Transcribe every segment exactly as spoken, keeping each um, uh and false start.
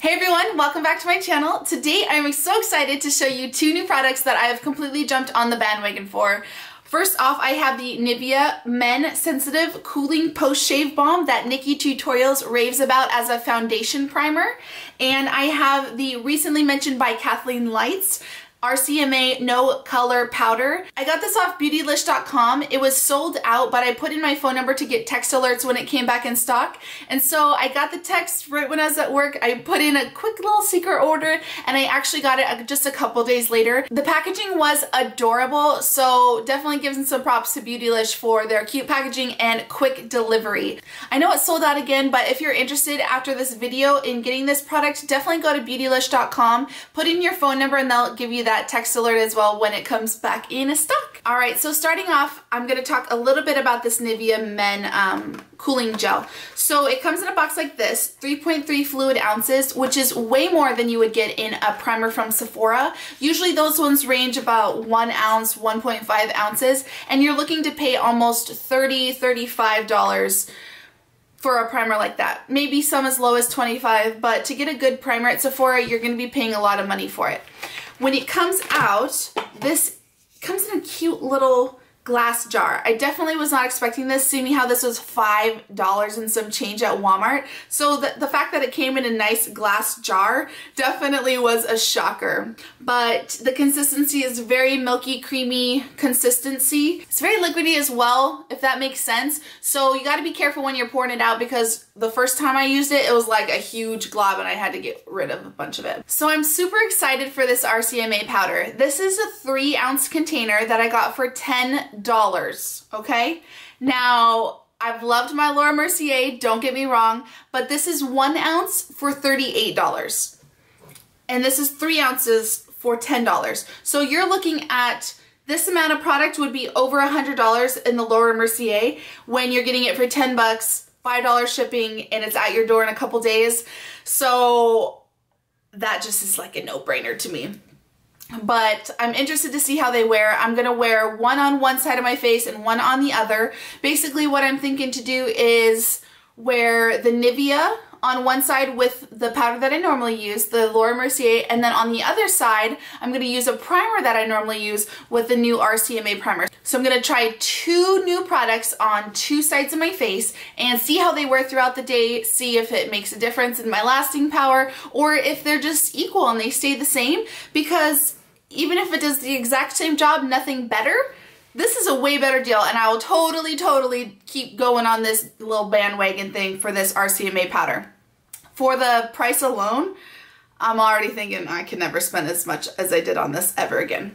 Hey everyone, welcome back to my channel. Today I'm so excited to show you two new products that I have completely jumped on the bandwagon for. First off, I have the Nivea Men Sensitive Cooling Post Shave Balm that Nikki Tutorials raves about as a foundation primer. And I have the recently mentioned by Kathleen Lights R C M A No Color Powder. I got this off beauty lish dot com. It was sold out, but I put in my phone number to get text alerts when it came back in stock. And so I got the text right when I was at work. I put in a quick little secret order and I actually got it just a couple days later. The packaging was adorable, so definitely give them some props to Beautylish for their cute packaging and quick delivery. I know it's sold out again, but if you're interested after this video in getting this product, definitely go to beauty lish dot com, put in your phone number, and they'll give you that That text alert as well when it comes back in stock. All right, so starting off, I'm going to talk a little bit about this Nivea Men um, Cooling Gel. So it comes in a box like this, three point three fluid ounces, which is way more than you would get in a primer from Sephora. Usually those ones range about one ounce, one point five ounces, and you're looking to pay almost thirty dollars, thirty-five dollars for a primer like that. Maybe some as low as twenty-five dollars, but to get a good primer at Sephora, you're going to be paying a lot of money for it. When it comes out, this comes in a cute little glass jar. I definitely was not expecting this, seeing how this was five dollars and some change at Walmart. So the, the fact that it came in a nice glass jar definitely was a shocker. But the consistency is very milky, creamy consistency. It's very liquidy as well, if that makes sense. So you gotta be careful when you're pouring it out, because the first time I used it, it was like a huge glob and I had to get rid of a bunch of it. So I'm super excited for this R C M A powder. This is a three ounce container that I got for ten dollars, okay? Now, I've loved my Laura Mercier, don't get me wrong, but this is one ounce for thirty-eight dollars. And this is three ounces for ten dollars. So you're looking at, this amount of product would be over one hundred dollars in the Laura Mercier when you're getting it for ten bucks, five dollars shipping, and it's at your door in a couple days. So that just is like a no-brainer to me. But I'm interested to see how they wear. I'm gonna wear one on one side of my face and one on the other. Basically what I'm thinking to do is wear the Nivea on one side with the powder that I normally use, the Laura Mercier, and then on the other side, I'm gonna use a primer that I normally use with the new R C M A primer. So I'm gonna try two new products on two sides of my face and see how they wear throughout the day, see if it makes a difference in my lasting power, or if they're just equal and they stay the same, because even if it does the exact same job, nothing better, this is a way better deal, and I will totally, totally keep going on this little bandwagon thing for this R C M A powder. For the price alone, I'm already thinking I can never spend as much as I did on this ever again.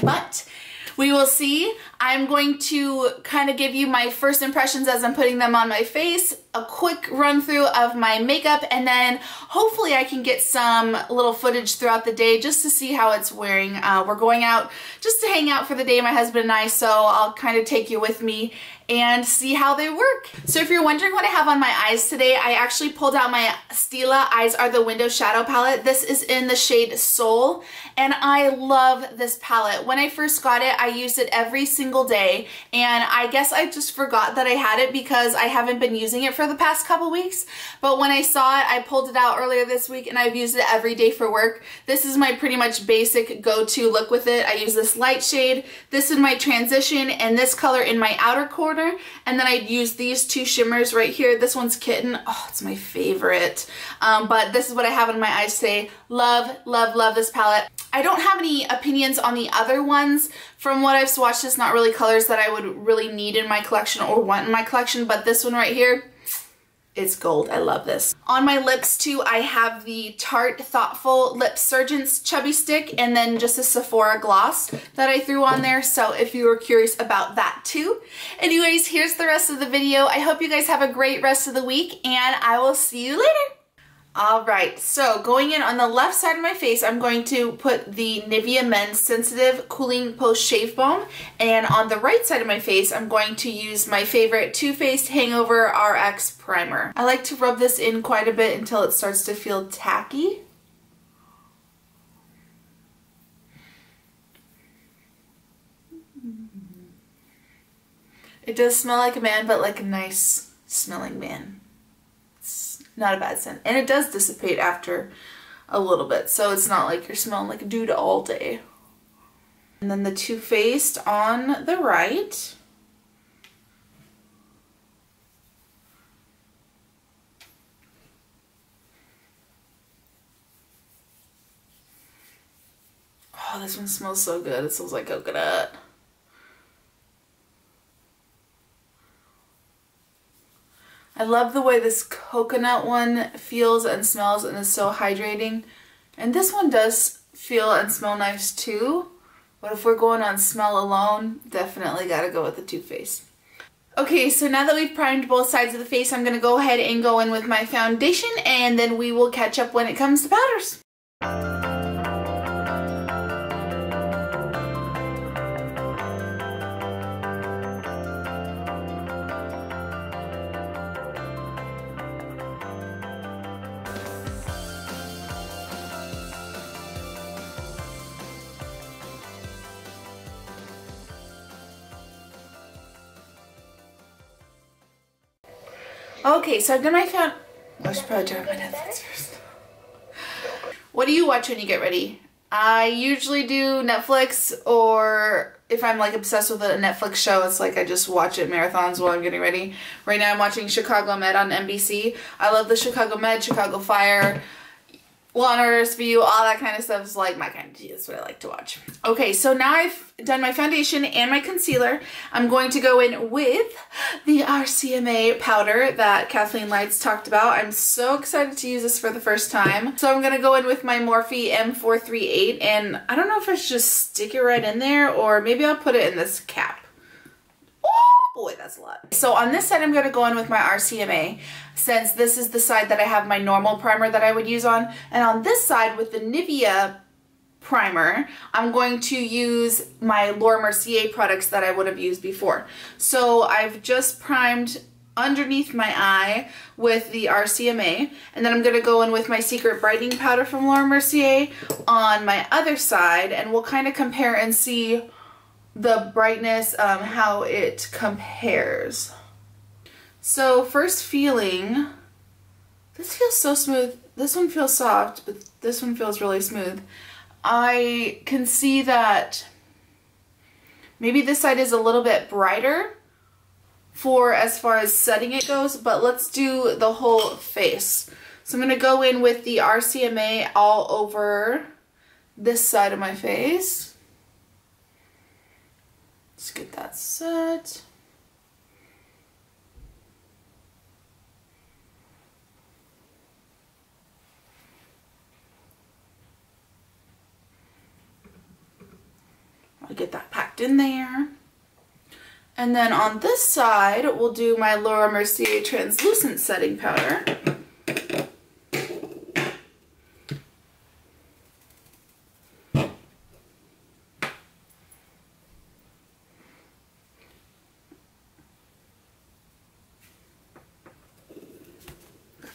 But we will see. I'm going to kind of give you my first impressions as I'm putting them on my face, a quick run through of my makeup, and then hopefully I can get some little footage throughout the day just to see how it's wearing. Uh, we're going out just to hang out for the day, my husband and I, so I'll kind of take you with me and see how they work. So if you're wondering what I have on my eyes today, I actually pulled out my Stila Eyes Are the Window Shadow Palette. This is in the shade Soul, and I love this palette. When I first got it, I used it every single day, and I guess I just forgot that I had it because I haven't been using it for the past couple weeks. But when I saw it, I pulled it out earlier this week, and I've used it every day for work. This is my pretty much basic go-to look with it. I use this light shade, this in my transition, and this color in my outer corner. And then I'd use these two shimmers right here. This one's Kitten. Oh, it's my favorite. Um, but this is what I have in my eyes today. Love, love, love this palette. I don't have any opinions on the other ones. From what I've swatched, it's not really colors that I would really need in my collection or want in my collection. But this one right here, it's gold. I love this. On my lips too, I have the Tarte Thoughtful Lip Surgeons Chubby Stick, and then just a Sephora gloss that I threw on there, so if you were curious about that too. Anyways, here's the rest of the video. I hope you guys have a great rest of the week, and I will see you later. All right, so going in on the left side of my face, I'm going to put the Nivea Men Sensitive Cooling Post Shave Balm, and on the right side of my face, I'm going to use my favorite Too Faced Hangover R X Primer. I like to rub this in quite a bit until it starts to feel tacky. It does smell like a man, but like a nice smelling man. It's Not a bad scent. And it does dissipate after a little bit, so it's not like you're smelling like a dude all day. And then the Too Faced on the right. Oh, this one smells so good. It smells like coconut. I love the way this coconut one feels and smells and is so hydrating. And this one does feel and smell nice too. But if we're going on smell alone, definitely gotta go with the Too Faced. Okay, so now that we've primed both sides of the face, I'm gonna go ahead and go in with my foundation, and then we will catch up when it comes to powders. Okay, so I've done my found. I should probably turn on my Netflix first. What do you watch when you get ready? I usually do Netflix, or if I'm like obsessed with a Netflix show, it's like I just watch it marathons while I'm getting ready. Right now I'm watching Chicago Med on N B C. I love the Chicago Med, Chicago Fire, Law and Order's View, all that kind of stuff is like my kind of tea. That's what I like to watch. Okay, so now I've done my foundation and my concealer. I'm going to go in with the R C M A powder that Kathleen Lights talked about. I'm so excited to use this for the first time. So I'm going to go in with my Morphe M four thirty-eight, and I don't know if I should just stick it right in there, or maybe I'll put it in this cap. Boy, that's a lot. So on this side, I'm going to go in with my R C M A, since this is the side that I have my normal primer that I would use on. And on this side with the Nivea primer, I'm going to use my Laura Mercier products that I would have used before. So I've just primed underneath my eye with the R C M A, and then I'm going to go in with my Secret Brightening Powder from Laura Mercier on my other side, and we'll kind of compare and see the brightness, um, how it compares. So first feeling, this feels so smooth. This one feels soft, but this one feels really smooth. I can see that maybe this side is a little bit brighter for as far as setting it goes, but let's do the whole face. So I'm gonna go in with the R C M A all over this side of my face. Let's get that set. I'll get that packed in there. And then on this side, we'll do my Laura Mercier Translucent Setting Powder.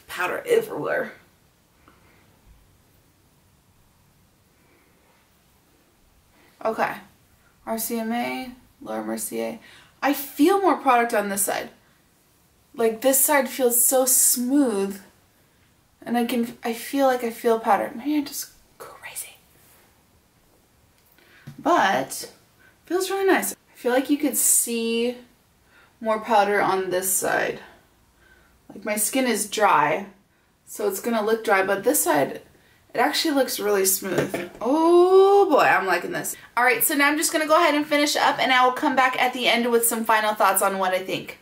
Powder everywhere. Okay, R C M A, Laura Mercier. I feel more product on this side. Like this side feels so smooth, and I can I feel like I feel powder. Maybe I'm just crazy, but it feels really nice. I feel like you could see more powder on this side. Like my skin is dry, so it's gonna look dry, but this side, it actually looks really smooth. Oh boy, I'm liking this. All right, so now I'm just gonna go ahead and finish up, and I will come back at the end with some final thoughts on what I think.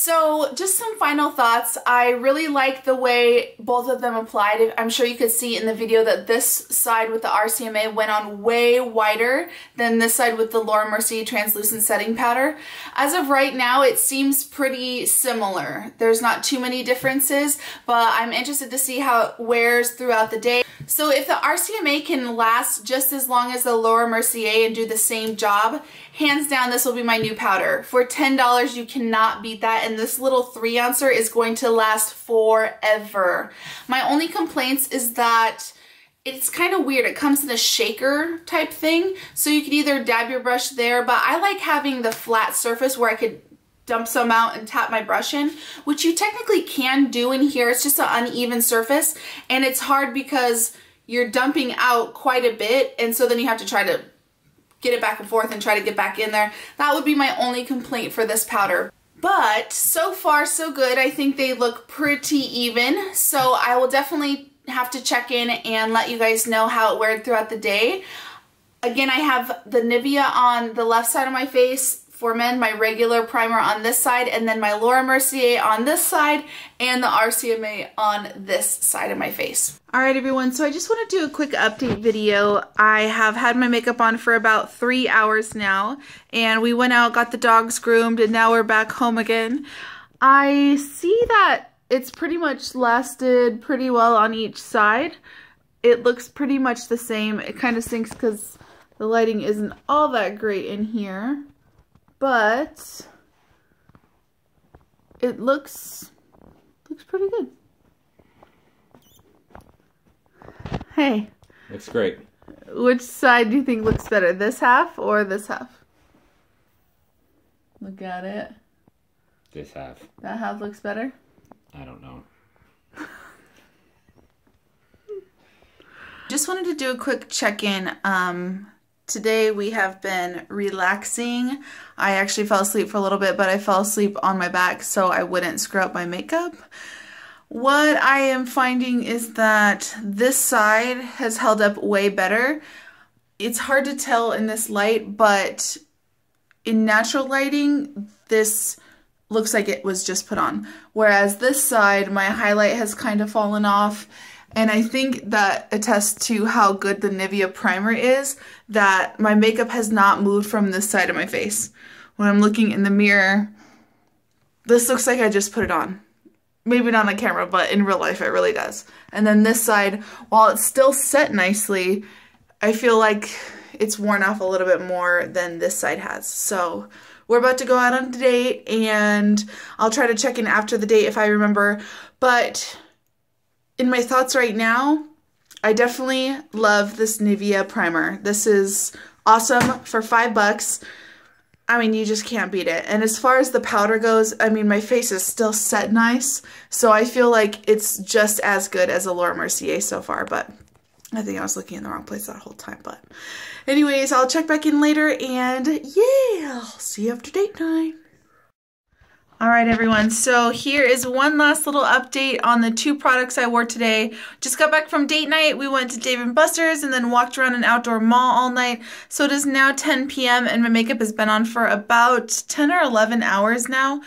So just some final thoughts. I really like the way both of them applied. I'm sure you could see in the video that this side with the R C M A went on way wider than this side with the Laura Mercier Translucent Setting Powder. As of right now, it seems pretty similar. There's not too many differences, but I'm interested to see how it wears throughout the day. So if the R C M A can last just as long as the Laura Mercier and do the same job, hands down, this will be my new powder. For ten dollars, you cannot beat that, and this little three ouncer is going to last forever. My only complaints is that it's kind of weird. It comes in a shaker type thing, so you can either dab your brush there, but I like having the flat surface where I could dump some out and tap my brush in, which you technically can do in here. It's just an uneven surface, and it's hard because you're dumping out quite a bit, and so then you have to try to get it back and forth and try to get back in there. That would be my only complaint for this powder. But so far so good. I think they look pretty even. So I will definitely have to check in and let you guys know how it wore throughout the day. Again, I have the Nivea on the left side of my face for men, my regular primer on this side, and then my Laura Mercier on this side, and the R C M A on this side of my face. All right, everyone, so I just want to do a quick update video. I have had my makeup on for about three hours now, and we went out, got the dogs groomed, and now we're back home again. I see that it's pretty much lasted pretty well on each side. It looks pretty much the same. It kind of sinks because the lighting isn't all that great in here. But it looks looks pretty good. Hey. Looks great. Which side do you think looks better, this half or this half? Look at it. This half. That half looks better? I don't know. Just wanted to do a quick check-in. Um... Today we have been relaxing. I actually fell asleep for a little bit, but I fell asleep on my back so I wouldn't screw up my makeup. What I am finding is that this side has held up way better. It's hard to tell in this light, but in natural lighting, this looks like it was just put on. Whereas this side, my highlight has kind of fallen off. And I think that attests to how good the Nivea primer is, that my makeup has not moved from this side of my face. When I'm looking in the mirror, this looks like I just put it on. Maybe not on camera, but in real life it really does. And then this side, while it's still set nicely, I feel like it's worn off a little bit more than this side has. So we're about to go out on a date, and I'll try to check in after the date if I remember. But in my thoughts right now, I definitely love this Nivea primer. This is awesome for five bucks. I mean, you just can't beat it. And as far as the powder goes, I mean, my face is still set nice, so I feel like it's just as good as a Laura Mercier so far, but I think I was looking in the wrong place that whole time. But anyways, I'll check back in later, and yeah, I'll see you after date night. All right, everyone, so here is one last little update on the two products I wore today. Just got back from date night. We went to Dave and Buster's and then walked around an outdoor mall all night. So it is now ten p m and my makeup has been on for about ten or eleven hours now.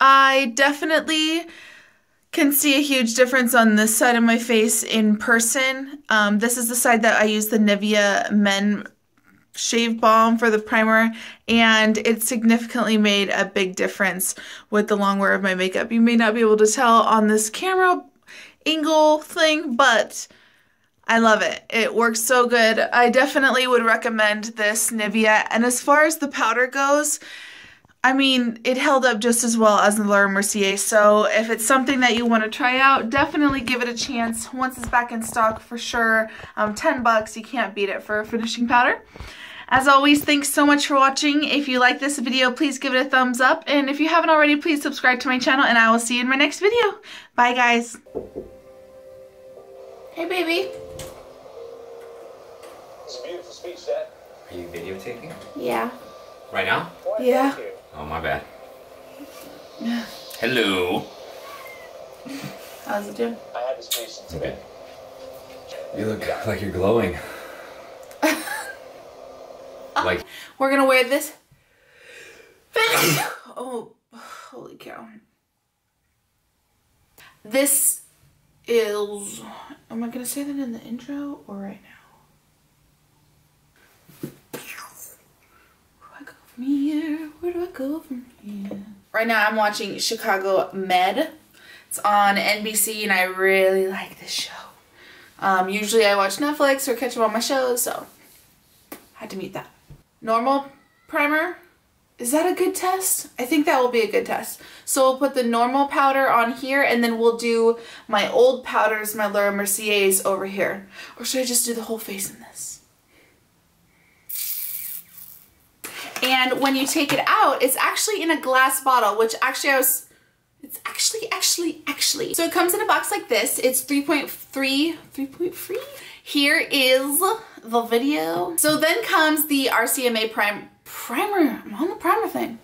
I definitely can see a huge difference on this side of my face in person. Um, this is the side that I use the Nivea Men Shave Balm for the primer, and it significantly made a big difference with the long wear of my makeup. You may not be able to tell on this camera angle thing, but I love it. It works so good. I definitely would recommend this Nivea, and as far as the powder goes, I mean, it held up just as well as the Laura Mercier, so if it's something that you want to try out, definitely give it a chance. Once it's back in stock, for sure, um, ten bucks, you can't beat it for a finishing powder. As always, thanks so much for watching. If you like this video, please give it a thumbs up, and if you haven't already, please subscribe to my channel, and I will see you in my next video. Bye, guys. Hey, baby. It's a beautiful speech, Dad. Are you videotaping? Yeah. Right now? Yeah. Oh, my bad. Hello. How's it doing? I had this patient today. You look like you're glowing. Like we're gonna wear this. Oh, holy cow. This is, am I gonna say that in the intro or right now? Where do I go from here? Where do I go from here? Right now I'm watching Chicago Med. It's on N B C and I really like this show. Um, usually I watch Netflix or catch up on my shows, so had to meet that. Normal primer. Is that a good test? I think that will be a good test. So we'll put the normal powder on here and then we'll do my old powders, my Laura Mercier's, over here. Or should I just do the whole face in this? And when you take it out, it's actually in a glass bottle, which actually I was, it's actually, actually, actually. So it comes in a box like this. It's three point three, three point three? Here is the video. So then comes the R C M A prime, primer, I'm on the primer thing.